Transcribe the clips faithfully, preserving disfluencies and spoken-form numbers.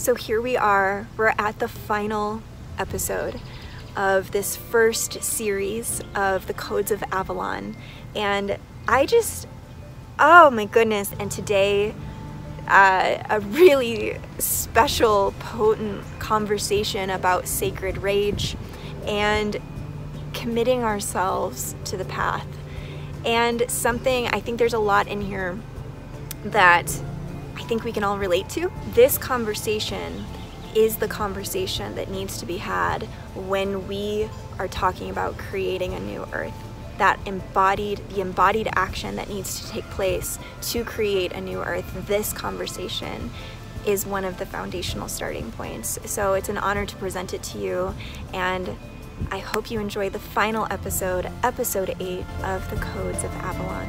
So here we are, we're at the final episode of this first series of The Codes of Avalon. And I just, oh my goodness, and today uh, a really special, potent conversation about sacred rage and committing ourselves to the path. And something, I think there's a lot in here that I think we can all relate to. This conversation is the conversation that needs to be had when we are talking about creating a new earth. That embodied, the embodied action that needs to take place to create a new earth, this conversation is one of the foundational starting points. So it's an honor to present it to you, and I hope you enjoy the final episode, episode eight of The Codes of Avalon.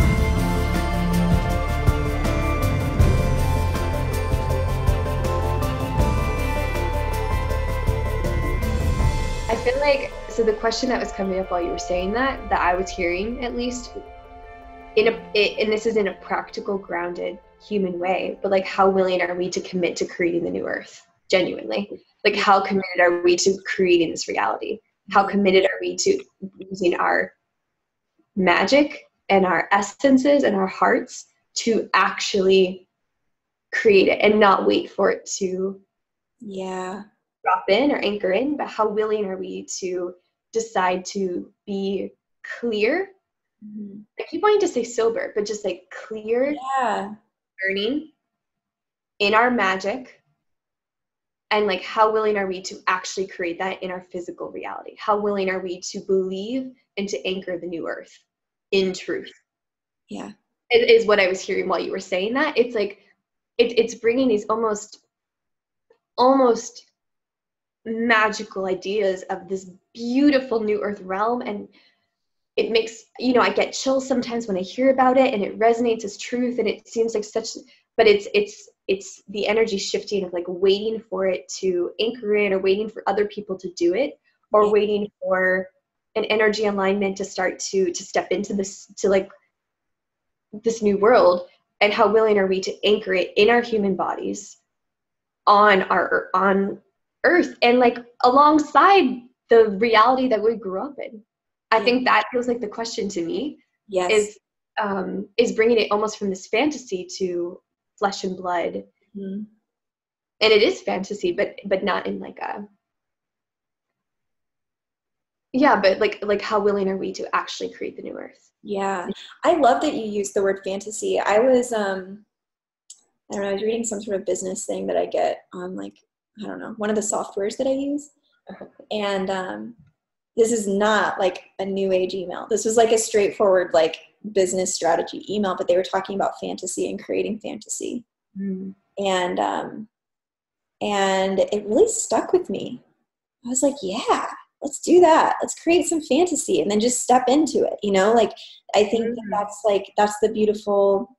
I feel like, so the question that was coming up while you were saying that, that I was hearing, at least, in a, it, and this is in a practical, grounded, human way, but like, how willing are we to commit to creating the new earth, genuinely? Like, how committed are we to creating this reality? How committed are we to using our magic and our essences and our hearts to actually create it and not wait for it to... yeah. drop in or anchor in, but how willing are we to decide to be clear? Mm-hmm. I keep wanting to say sober, but just like clear, yeah. Learning in our magic, and like how willing are we to actually create that in our physical reality? How willing are we to believe and to anchor the new earth in truth? Yeah, it is what I was hearing while you were saying that. It's like it, it's bringing these almost, almost. magical ideas of this beautiful new earth realm, and it makes, you know, I get chills sometimes when I hear about it, and it resonates as truth, and it seems like such, but it's it's it's the energy shifting of like waiting for it to anchor in, or waiting for other people to do it, or waiting for an energy alignment to start to to step into this, to like this new world. And how willing are we to anchor it in our human bodies, on our on earth, and like alongside the reality that we grew up in? I yeah. think that feels like the question to me. Yes, is um is bringing it almost from this fantasy to flesh and blood. Mm-hmm. And it is fantasy, but but not in like a yeah but like like how willing are we to actually create the new earth? Yeah, I love that you used the word fantasy. I was um I don't know I was reading some sort of business thing that I get on, like, I don't know, one of the softwares that I use. And um, this is not like a new age email. This was like a straightforward, like, business strategy email, but they were talking about fantasy and creating fantasy. Mm. And, um, and it really stuck with me. I was like, yeah, let's do that. Let's create some fantasy and then just step into it. You know, like, I think mm. that that's like, that's the beautiful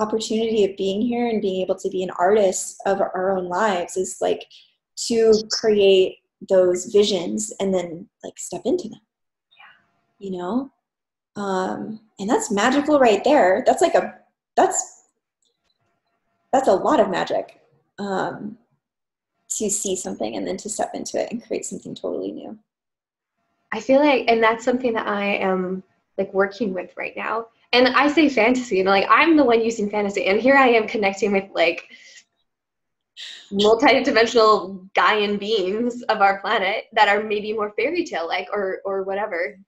opportunity of being here and being able to be an artist of our own lives, is like to create those visions and then like step into them. Yeah. You know, um and that's magical right there. That's like a that's that's a lot of magic, um to see something and then to step into it and create something totally new. I feel like, and that's something that I am like working with right now. And I say fantasy, and like I'm the one using fantasy, and here I am connecting with like multidimensional Gaian beings of our planet that are maybe more fairy tale like, or or whatever,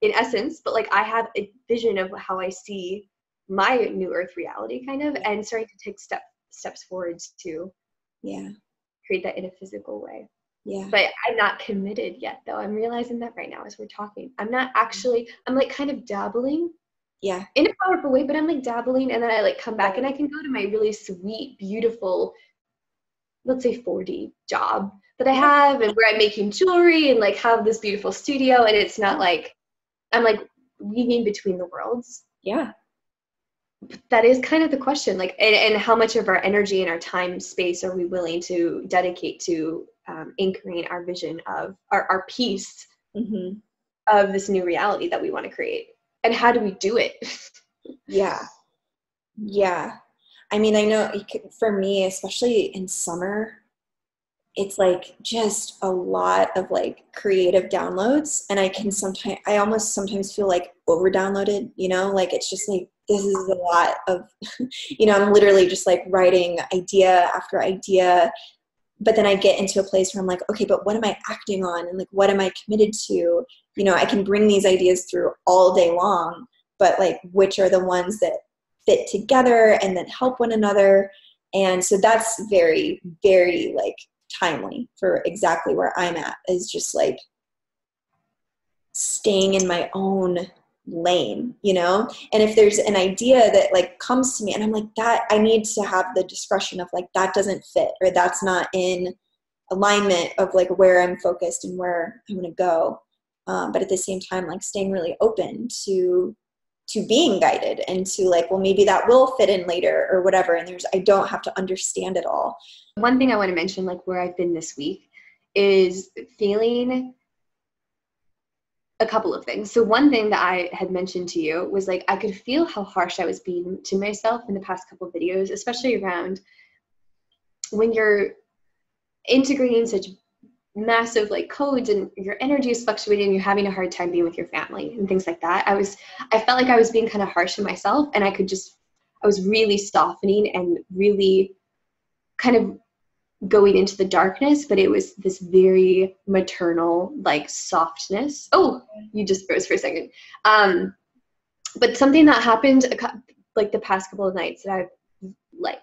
in essence. But like I have a vision of how I see my new Earth reality, kind of, and starting to take step steps forwards to, yeah, create that in a physical way. Yeah. But I'm not committed yet, though. I'm realizing that right now as we're talking. I'm not actually. I'm like kind of dabbling. Yeah, in a powerful way, but I'm like dabbling, and then I like come back, and I can go to my really sweet, beautiful, let's say four D job that I have, and where I'm making jewelry and like have this beautiful studio, and it's not like I'm like weaving between the worlds. Yeah, but that is kind of the question, like, and, and how much of our energy and our time space are we willing to dedicate to um, anchoring our vision of our our piece mm-hmm. of this new reality that we want to create. And how do we do it? Yeah. Yeah. I mean, I know it could, for me, especially in summer, it's like just a lot of like creative downloads. And I can sometimes, I almost sometimes feel like over downloaded, you know, like it's just like, this is a lot of, you know, I'm literally just like writing idea after idea. But then I get into a place where I'm like, okay, but what am I acting on? And like, what am I committed to? You know, I can bring these ideas through all day long, but like, which are the ones that fit together and that help one another? And so that's very, very like timely for exactly where I'm at, is just like staying in my own lane, you know? And if there's an idea that like comes to me and I'm like, that I need to have the discretion of like, that doesn't fit, or that's not in alignment of like where I'm focused and where I'm going to go. Um, but at the same time, like staying really open to, to being guided and to like, well, maybe that will fit in later or whatever. And there's, I don't have to understand it all. One thing I want to mention, like where I've been this week, is feeling a couple of things. So one thing that I had mentioned to you was like, I could feel how harsh I was being to myself in the past couple of videos, especially around when you're integrating such massive like codes and your energy is fluctuating, you're having a hard time being with your family and things like that. I was, I felt like I was being kind of harsh to myself, and I could just, I was really softening and really kind of going into the darkness, but it was this very maternal, like softness. Oh, you just froze for a second. Um, but something that happened a co- like the past couple of nights that I've like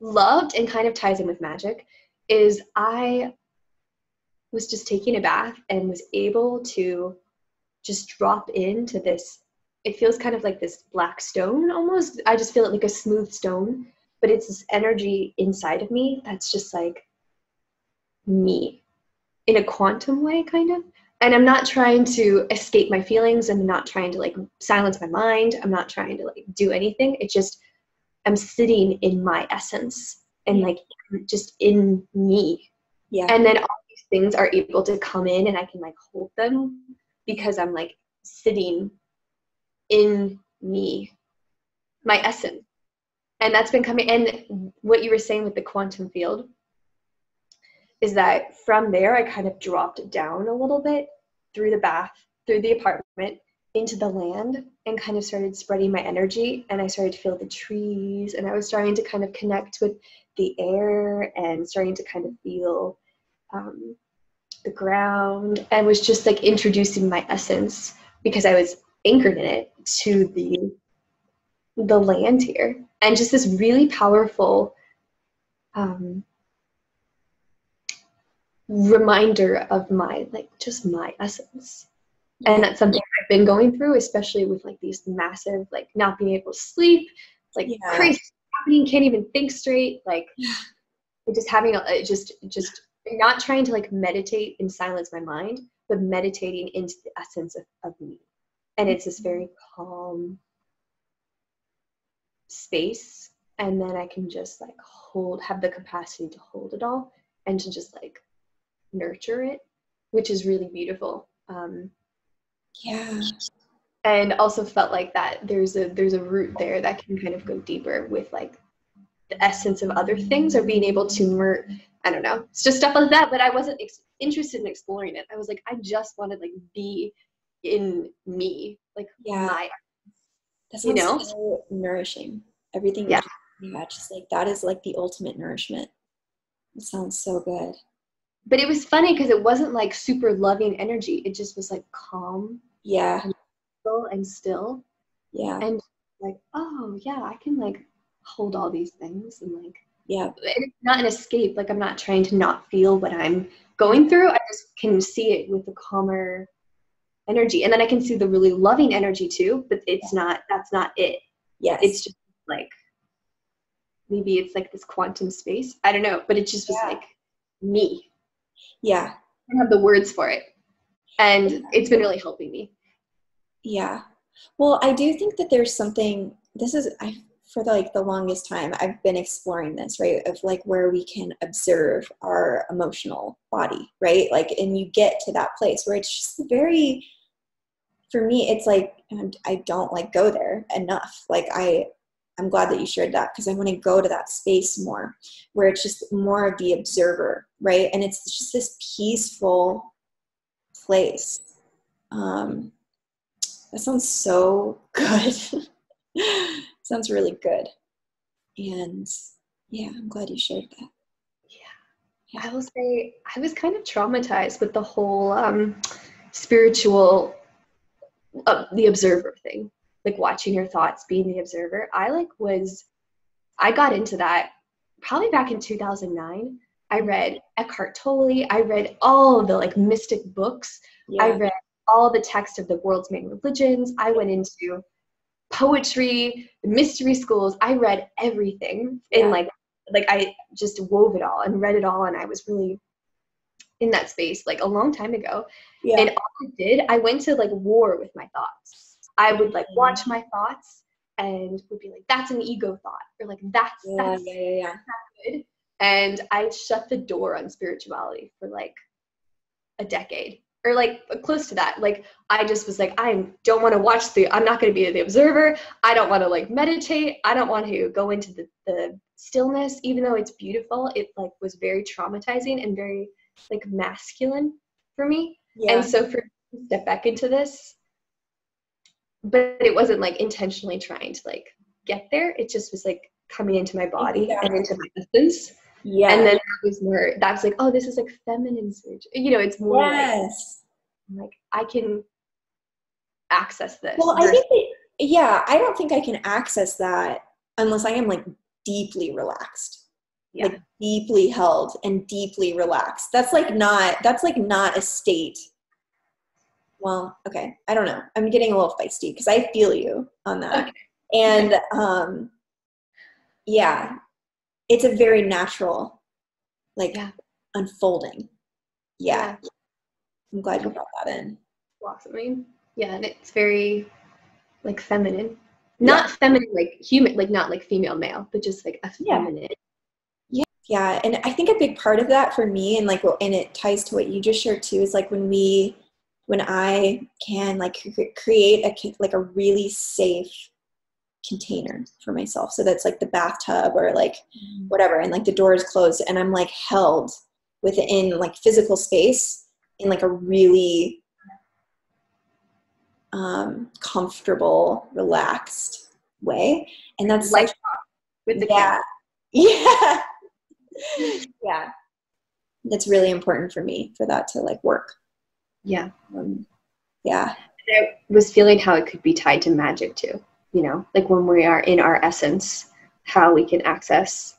loved and kind of ties in with magic is I was just taking a bath and was able to just drop into this. It feels kind of like this black stone almost. I just feel it like a smooth stone. But it's this energy inside of me that's just like me in a quantum way, kind of. And I'm not trying to escape my feelings. I'm not trying to like silence my mind. I'm not trying to like do anything. It's just, I'm sitting in my essence and like just in me. Yeah. And then all these things are able to come in and I can like hold them because I'm like sitting in me, my essence. And that's been coming, and what you were saying with the quantum field is that from there, I kind of dropped down a little bit through the bath, through the apartment, into the land, and kind of started spreading my energy, and I started to feel the trees, and I was starting to kind of connect with the air, and starting to kind of feel um, the ground, and was just like introducing my essence, because I was anchored in it, to the the land here. And just this really powerful um, reminder of my, like, just my essence. And that's something I've been going through, especially with, like, these massive, like, not being able to sleep. It's, like, yeah. Crazy happening, can't even think straight. Like, just having a, just, just not trying to, like, meditate and silence my mind, but meditating into the essence of, of me. And it's this very calm space, and then I can just like hold, have the capacity to hold it all and to just like nurture it, which is really beautiful. Um, yeah. And also felt like that there's a, there's a root there that can kind of go deeper with like the essence of other things, or being able to mer- I don't know. It's just stuff like that, but I wasn't ex- interested in exploring it. I was like, I just wanted like be in me, like yeah. my That you know, so nourishing. Everything. Yeah. Yeah. Just like that is like the ultimate nourishment. It sounds so good. But it was funny because it wasn't like super loving energy. It just was like calm. Yeah. And still. And still. Yeah. And like, oh yeah, I can like hold all these things and like. Yeah. And it's not an escape. Like I'm not trying to not feel what I'm going through. I just can see it with a calmer energy, and then I can see the really loving energy too, but it's yeah. not that's not it. Yes. It's just like maybe it's like this quantum space, I don't know, but it just was yeah. like me. Yeah, I don't have the words for it, and yeah. it's been really helping me. Yeah, well, I do think that there's something, this is I for the, like the longest time I've been exploring this, right, of like where we can observe our emotional body, right, like, and you get to that place where it's just very, for me, it's like, and I don't like go there enough. Like I, I'm glad that you shared that, because I want to go to that space more, where it's just more of the observer, right? And it's just this peaceful place. Um, that sounds so good. Sounds really good. And yeah, I'm glad you shared that. Yeah. Yeah. I will say I was kind of traumatized with the whole um, spiritual, uh, the observer thing. Like watching your thoughts, being the observer. I like was, I got into that probably back in two thousand nine. I read Eckhart Tolle. I read all of the like mystic books. Yeah. I read all the texts of the world's main religions. I went into poetry, mystery schools. I read everything. Yeah. And like, like I just wove it all and read it all. And I was really in that space like a long time ago. Yeah. And all I did, I went to like war with my thoughts. I would like watch my thoughts and would be like, that's an ego thought, or like that's, yeah, that's, yeah, yeah, yeah. that's good. And I shut the door on spirituality for like a decade, or like close to that. Like I just was like, I don't want to watch the, I'm not going to be the observer. I don't want to like meditate. I don't want to go into the, the stillness, even though it's beautiful. It like was very traumatizing and very like masculine for me. Yeah. And so for me to step back into this, but it wasn't like intentionally trying to like get there. It just was like coming into my body yeah. and into my essence. Yeah. And then that was more, that's like, oh, this is like feminine surgery. You know, it's more yes. like, like I can access this. Well, I think that, yeah, I don't think I can access that unless I am like deeply relaxed, yeah. like deeply held and deeply relaxed. That's like not, that's like not a state. Well, okay. I don't know. I'm getting a little feisty because I feel you on that. Okay. And um, yeah, it's a very natural, like yeah. unfolding. Yeah. yeah. I'm glad you brought that in. Blossoming. Yeah. And it's very like feminine, not yeah. feminine, like human, like not like female, male, but just like a feminine. Yeah. Yeah. And I think a big part of that for me, and like, well, and it ties to what you just shared too, is like when we, when I can like create a like a really safe container for myself. So that's like the bathtub or like whatever. And like the door is closed and I'm like held within like physical space in like a really um, comfortable, relaxed way. And that's like with the cat. Yeah. Yeah. That's really important for me for that to like work. Yeah. Um, yeah. And I was feeling how it could be tied to magic too, you know, like when we are in our essence, how we can access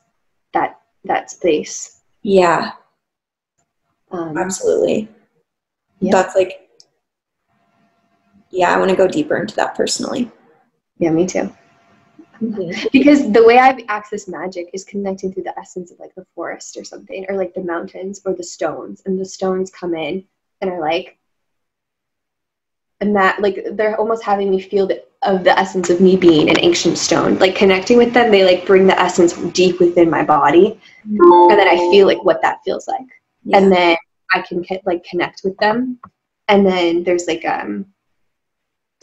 that, that space. Yeah. Um, Absolutely. Yeah. That's like, yeah, I want to go deeper into that personally. Yeah, me too. Mm-hmm. Because the way I've accessed magic is connecting through the essence of like the forest or something, or like the mountains or the stones, and the stones come in. And are like, and that like they're almost having me feel the, of the essence of me being an ancient stone, like connecting with them. They like bring the essence deep within my body, and then I feel like what that feels like, yeah. and then I can like connect with them, and then there's like um,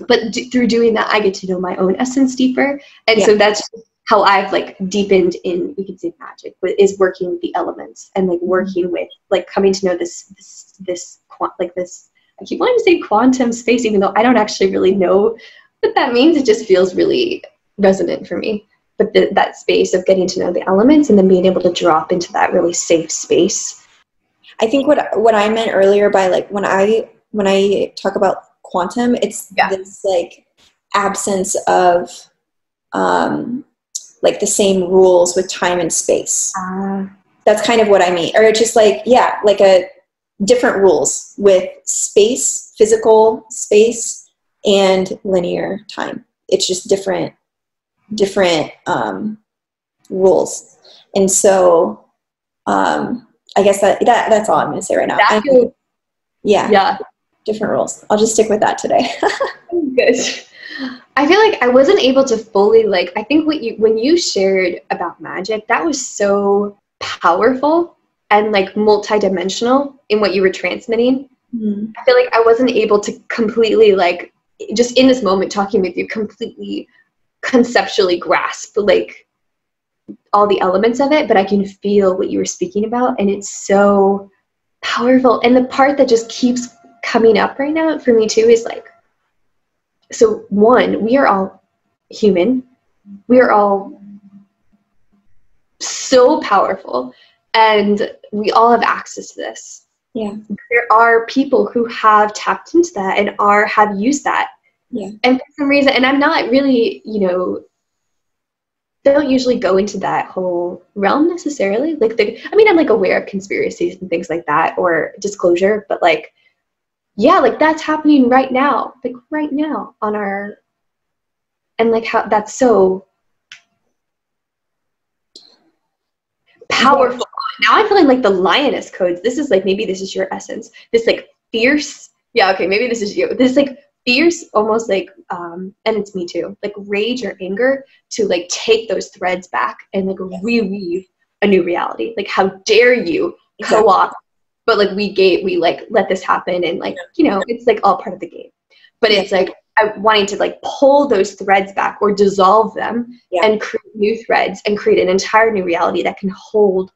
but d through doing that, I get to know my own essence deeper, and yeah. so that's how I've like deepened in, you can say magic, but is working with the elements and like working with like coming to know this this this. Like this, I keep wanting to say quantum space, even though I don't actually really know what that means. It just feels really resonant for me. But the, that space of getting to know the elements and then being able to drop into that really safe space. I think what what I meant earlier by like when I when I talk about quantum, it's yeah. this like absence of um, like the same rules with time and space. Uh, That's kind of what I mean, or just like yeah, like a. different rules with space, physical space, and linear time. It's just different, different um, rules. And so, um, I guess that, that that's all I'm going to say right now. I, yeah, yeah, different rules. I'll just stick with that today. Good. I feel like I wasn't able to fully like. I think what you when you shared about magic, that was so powerful. And like multidimensional in what you were transmitting. Mm. I feel like I wasn't able to completely like, just in this moment talking with you, completely conceptually grasp like all the elements of it, but I can feel what you were speaking about, and it's so powerful. And the part that just keeps coming up right now for me too is like, so one, we are all human. We are all so powerful, and we all have access to this. Yeah. There are people who have tapped into that and are have used that. Yeah. And for some reason, and I'm not really, you know, don't usually go into that whole realm necessarily. Like, the, I mean, I'm like aware of conspiracies and things like that, or disclosure, but like, yeah, like that's happening right now, like right now on our, and like how that's so powerful. Now I'm feeling like the lioness codes. This is like, maybe this is your essence. This like fierce, yeah, okay, maybe this is you. This like fierce, almost like, um, and it's me too, like rage or anger to like take those threads back and like reweave a new reality. Like, how dare you exactly. co-opt, but like we gate, we like let this happen, and like, you know, it's like all part of the game. But it's like, I wanted to like pull those threads back or dissolve them yeah. and create new threads and create an entire new reality that can hold.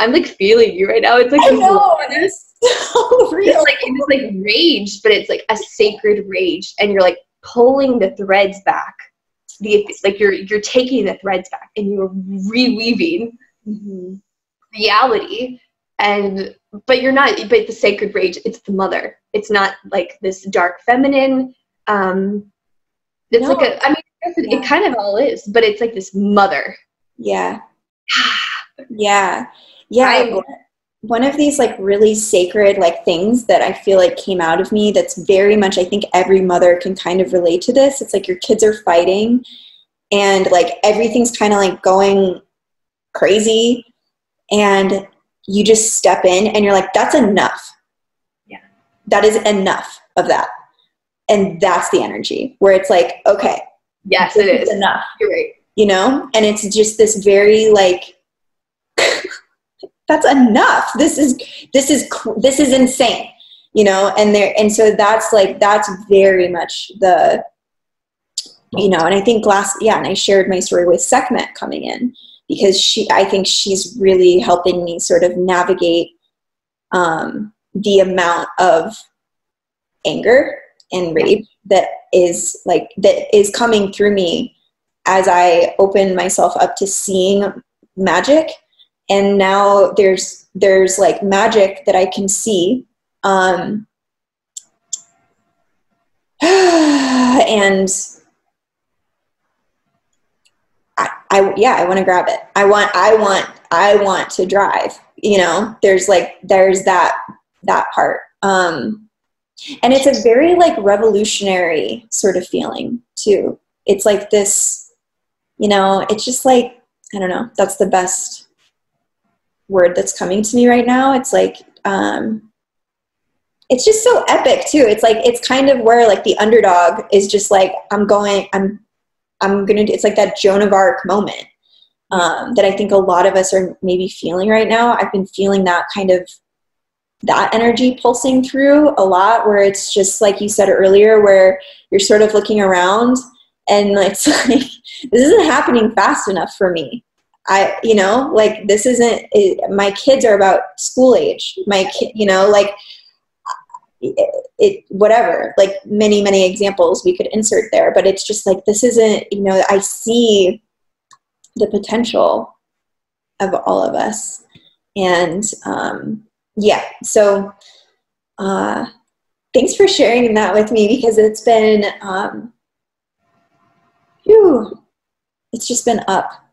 I'm like feeling you right now. It's like, I know, it's so real. It's like, it's like rage, but it's like a sacred rage, and you're like pulling the threads back. The like you're you're taking the threads back and you're reweaving mm-hmm. reality, and but you're not. But the sacred rage, it's the mother. It's not like this dark feminine. Um, it's no. like a. I mean, it, yeah. it kind of all is, but it's like this mother. Yeah. yeah. Yeah, one of these like really sacred like things that I feel like came out of me that's very much, I think every mother can kind of relate to this. It's like your kids are fighting and like everything's kind of like going crazy, and you just step in and you're like, that's enough. Yeah. That is enough of that. And that's the energy where it's like, okay. Yes, it is. Enough. You're right. You know? And it's just this very like, that's enough. This is, this is, this is insane, you know? And there, and so that's like, that's very much the, you know, and I think last, yeah. And I shared my story with Sekhmet coming in, because she, I think she's really helping me sort of navigate, um, the amount of anger and rage that is like, that is coming through me as I open myself up to seeing magic. And now there's, there's like magic that I can see. Um, and I, I, yeah, I want to grab it. I want, I want, I want to drive, you know, there's like, there's that, that part. Um, and it's a very like revolutionary sort of feeling too. It's like this, you know, it's just like, I don't know, that's the best word that's coming to me right now. It's like, um, it's just so epic too. It's like, it's kind of where like the underdog is just like, I'm going, I'm, I'm going to, it's like that Joan of Arc moment, um, that I think a lot of us are maybe feeling right now. I've been feeling that kind of, that energy pulsing through a lot, where it's just like you said earlier, where you're sort of looking around and it's like, this isn't happening fast enough for me. I, you know, like this isn't, it, my kids are about school age, my kid, you know, like it, it, whatever, like many, many examples we could insert there, but it's just like, this isn't, you know, I see the potential of all of us. And, um, yeah, so, uh, thanks for sharing that with me, because it's been, um, whew, it's just been up.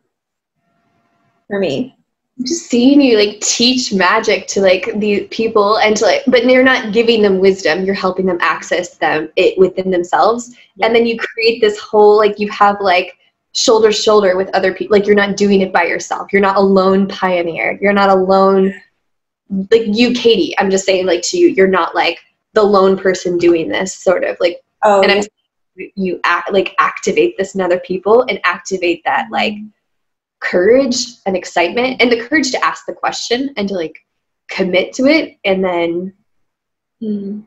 For me, just seeing you like teach magic to like these people, and to like, but you're not giving them wisdom, you're helping them access them it within themselves. Yeah. And then you create this whole like, you have like shoulder to shoulder with other people, like you're not doing it by yourself, you're not a lone pioneer, you're not alone. Like you, Katie, I'm just saying like to you, you're not like the lone person doing this sort of like, oh, and I'm saying you act like activate this in other people, and activate that like courage and excitement, and the courage to ask the question and to like commit to it. And then mm.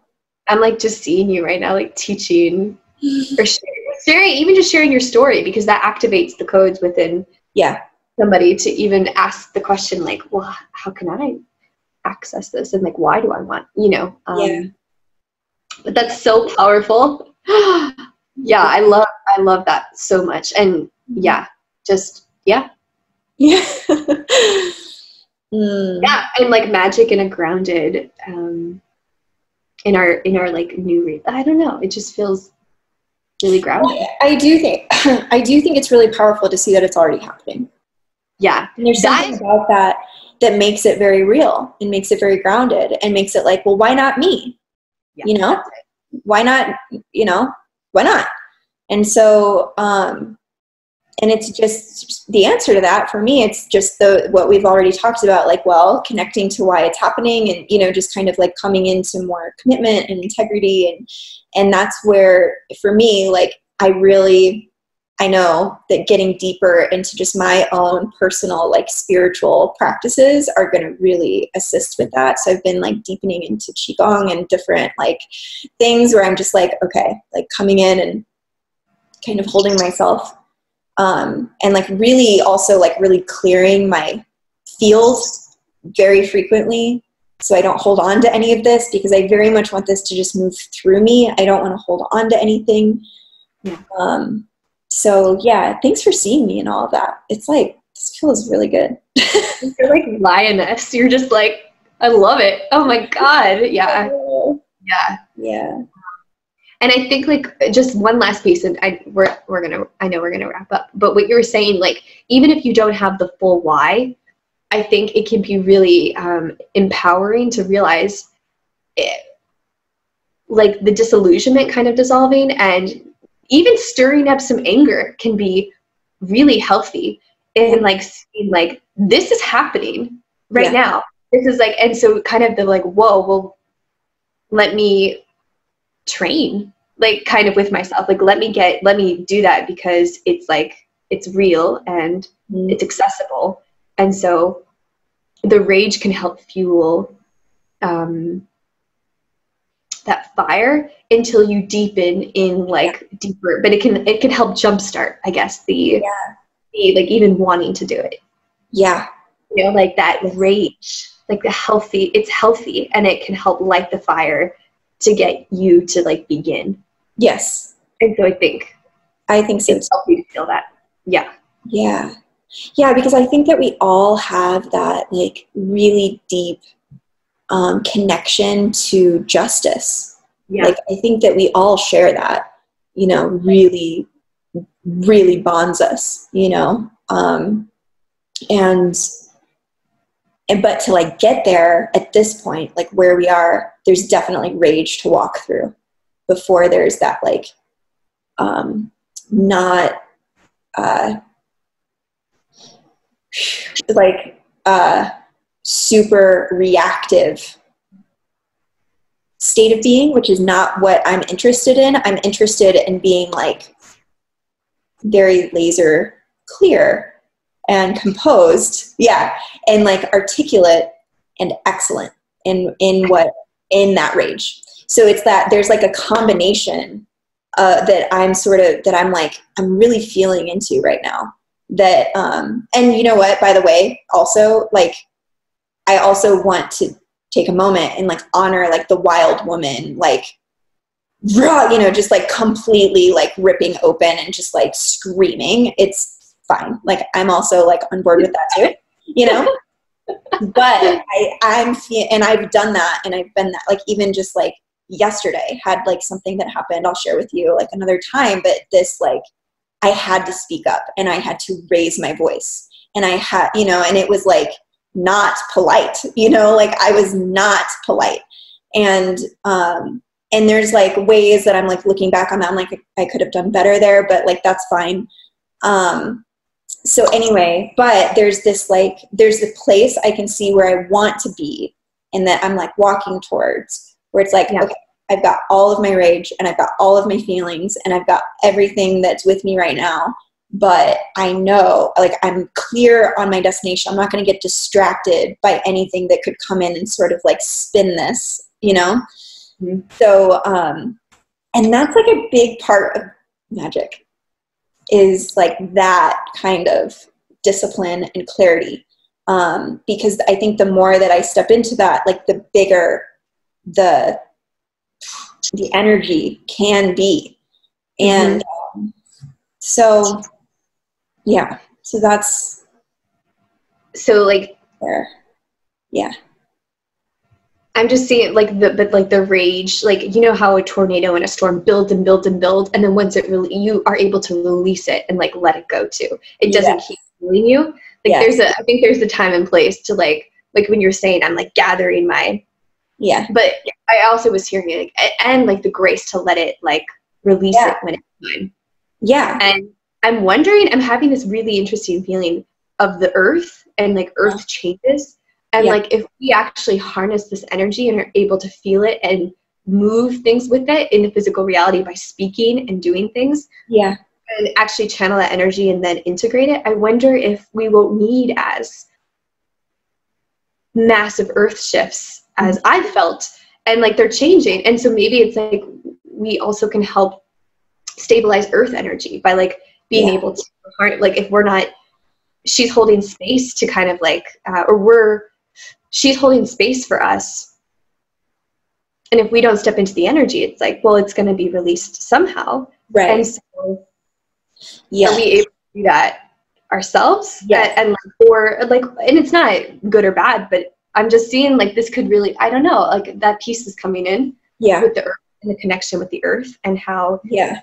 I'm like just seeing you right now, like teaching or sharing with sharing, even just sharing your story, because that activates the codes within yeah. somebody to even ask the question, like, well, how can I access this? And like, why do I want, you know? Um, yeah. But that's so powerful. Yeah, I love, I love that so much. And yeah, just, yeah. Yeah. Mm. Yeah, and like magic in a grounded, um, in our, in our like new, re I don't know, it just feels really grounded. Well, I do think, I do think it's really powerful to see that it's already happening. Yeah. And there's something that, about that that makes it very real and makes it very grounded and makes it like, well, why not me? Yeah, you know, why not, you know, why not? And so, um, and it's just the answer to that for me, it's just the, what we've already talked about, like, well, connecting to why it's happening and, you know, just kind of like coming into more commitment and integrity. And, and that's where for me, like, I really, I know that getting deeper into just my own personal, like, spiritual practices are going to really assist with that. So I've been like deepening into Qigong and different like things where I'm just like, okay, like coming in and kind of holding myself. Um, and like really also like really clearing my fields very frequently. So I don't hold on to any of this, because I very much want this to just move through me. I don't want to hold on to anything. Yeah. Um, so yeah, thanks for seeing me and all of that. It's like, this feels really good. You're like lioness. You're just like, I love it. Oh my God. Yeah. Yeah. Yeah. And I think, like, just one last piece, and I, we're, we're going to, I know we're going to wrap up, but what you were saying, like, even if you don't have the full why, I think it can be really um, empowering to realize, it, like, the disillusionment kind of dissolving, and even stirring up some anger can be really healthy, and, like, seeing, like, this is happening right yeah. now. This is, like, and so kind of the, like, whoa, well, let me train, like, kind of with myself, like, let me get, let me do that, because it's like, it's real and mm. it's accessible. And so the rage can help fuel um, that fire until you deepen in, like, yeah. deeper, but it can, it can help jumpstart, I guess, the, yeah. the, like, even wanting to do it. Yeah. You know, like that rage, like the healthy, it's healthy, and it can help light the fire to get you to, like, begin. Yes. And so I think, I think so. It's helpful to feel that. Yeah. Yeah. Yeah. Because I think that we all have that, like, really deep, um, connection to justice. Yeah. Like, I think that we all share that, you know, really, really bonds us, you know? Um, and, And, but to, like, get there at this point, like, where we are, there's definitely rage to walk through before there's that, like, um, not, uh, like, uh, super reactive state of being, which is not what I'm interested in. I'm interested in being, like, very laser clear and composed, yeah, and, like, articulate and excellent in, in what, in that rage. So it's that there's, like, a combination uh, that I'm sort of, that I'm, like, I'm really feeling into right now that, um, and you know what, by the way, also, like, I also want to take a moment and, like, honor, like, the wild woman, like, raw, you know, just, like, completely, like, ripping open and just, like, screaming. It's fine. Like, I'm also, like, on board with that too, you know, but I, I'm, and I've done that, and I've been that, like, even just, like, yesterday had, like, something that happened, I'll share with you, like, another time, but this, like, I had to speak up, and I had to raise my voice, and I had, you know, and it was, like, not polite, you know, like, I was not polite. And, um, and there's, like, ways that I'm, like, looking back on that, I'm like, I could have done better there, but, like, that's fine. Um, so anyway, but there's this, like, there's the place I can see where I want to be, and that I'm, like, walking towards, where it's like, yeah. okay, I've got all of my rage, and I've got all of my feelings, and I've got everything that's with me right now, but I know, like, I'm clear on my destination. I'm not going to get distracted by anything that could come in and sort of, like, spin this, you know? Mm-hmm. So, um, and that's, like, a big part of magic, is like that kind of discipline and clarity. Um, because I think the more that I step into that, like the bigger the, the energy can be. And um, so, yeah, so that's. So like, there. Yeah. I'm just seeing like the, but like the rage, like, you know how a tornado and a storm build and build and build. And then once it really, you are able to release it and like, let it go too. It doesn't yeah. keep fooling you. Like yeah. there's a, I think there's a time and place to like, like when you're saying, I'm like gathering my, yeah. But I also was hearing it like, and like the grace to let it like release yeah. it when it's time. Yeah. And I'm wondering, I'm having this really interesting feeling of the earth and like earth changes. And yeah. like, if we actually harness this energy and are able to feel it and move things with it in the physical reality by speaking and doing things, yeah, and actually channel that energy and then integrate it, I wonder if we won't need as massive earth shifts as I felt, and like they're changing. And so maybe it's like, we also can help stabilize earth energy by like being yeah. able to, like if we're not, she's holding space to kind of like, uh, or we're, she's holding space for us. And if we don't step into the energy, it's like, well, it's going to be released somehow. Right. And so yeah. are we able to do that ourselves? Yeah. And, and like, or like, and it's not good or bad, but I'm just seeing like, this could really, I don't know, like that piece is coming in yeah. with the earth and the connection with the earth and how, yeah.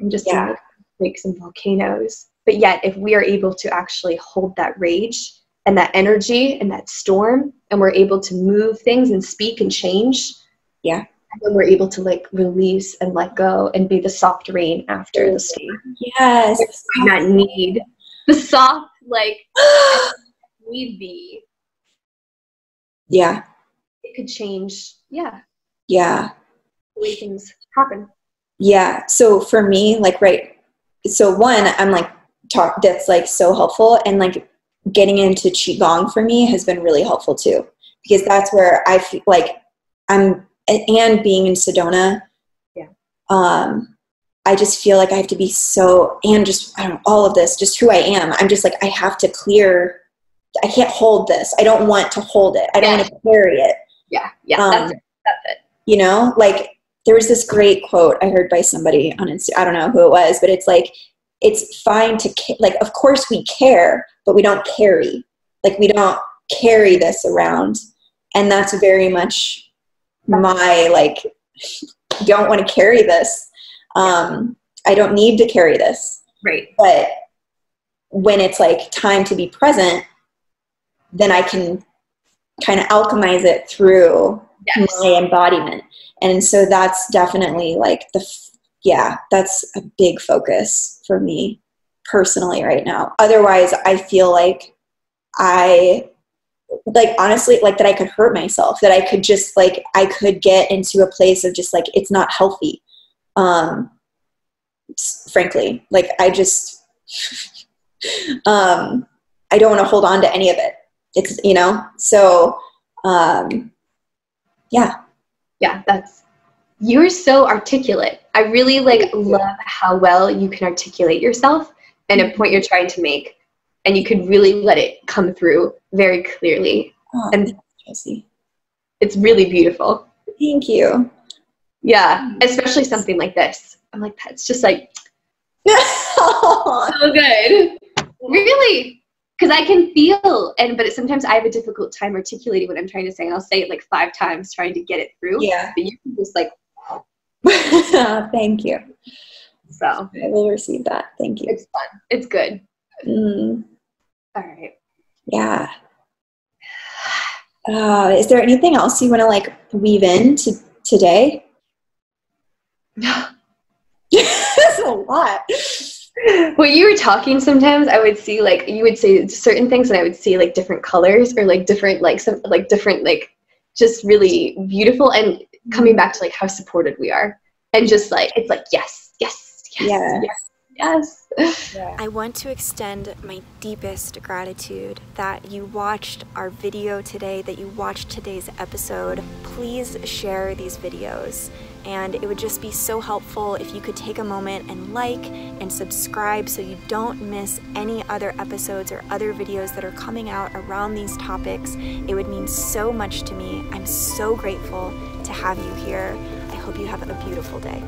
I'm just yeah. seeing like lakes and volcanoes. But yet, if we are able to actually hold that rage and that energy and that storm, and we're able to move things and speak and change, yeah, and then we're able to like release and let go and be the soft rain after the storm. Yes, we might not need the soft like we'd be. Yeah, it could change. Yeah, yeah, the way things happen. Yeah. So for me, like right. So one, I'm like. Talk that's like so helpful, and like getting into qigong for me has been really helpful too, because that's where I feel like I'm, and being in Sedona, yeah, um, I just feel like I have to be so, and just I don't know, all of this, just who I am. I'm just like I have to clear. I can't hold this. I don't want to hold it. I don't yeah. want to carry it. Yeah, yeah, um, that's it. That's it. You know, like there was this great quote I heard by somebody on Instagram. I don't know who it was, but it's like. It's fine to, like, of course we care, but we don't carry. Like, we don't carry this around. And that's very much my, like, don't want to carry this. Um, I don't need to carry this. Right. But when it's, like, time to be present, then I can kind of alchemize it through yes. my embodiment. And so that's definitely, like, the yeah, that's a big focus for me personally right now. Otherwise, I feel like I, like, honestly, like that I could hurt myself, that I could just like, I could get into a place of just like, it's not healthy. Um, frankly, like I just, um, I don't want to hold on to any of it. It's, you know, so, um, yeah. Yeah, that's, you're so articulate. I really like love how well you can articulate yourself and a point you're trying to make, and you could really let it come through very clearly. Oh, and it's really beautiful. Thank you. Yeah, especially something like this. I'm like, that's just like so good. Really, because I can feel, and but it, sometimes I have a difficult time articulating what I'm trying to say, and I'll say it like five times trying to get it through. Yeah, but you can just like. Oh, thank you. So I will receive that. Thank you. It's fun. It's good. Mm. All right. Yeah. Uh, is there anything else you want to like weave in to today? That's a lot. When you were talking, sometimes I would see like you would say certain things, and I would see like different colors or like different like some like different like just really beautiful and. Coming back to like how supported we are and just like, it's like, yes, yes, yes, yes, yes. Yes. Yeah. I want to extend my deepest gratitude that you watched our video today, that you watched today's episode. Please share these videos. And it would just be so helpful if you could take a moment and like and subscribe so you don't miss any other episodes or other videos that are coming out around these topics. It would mean so much to me. I'm so grateful to have you here. I hope you have a beautiful day.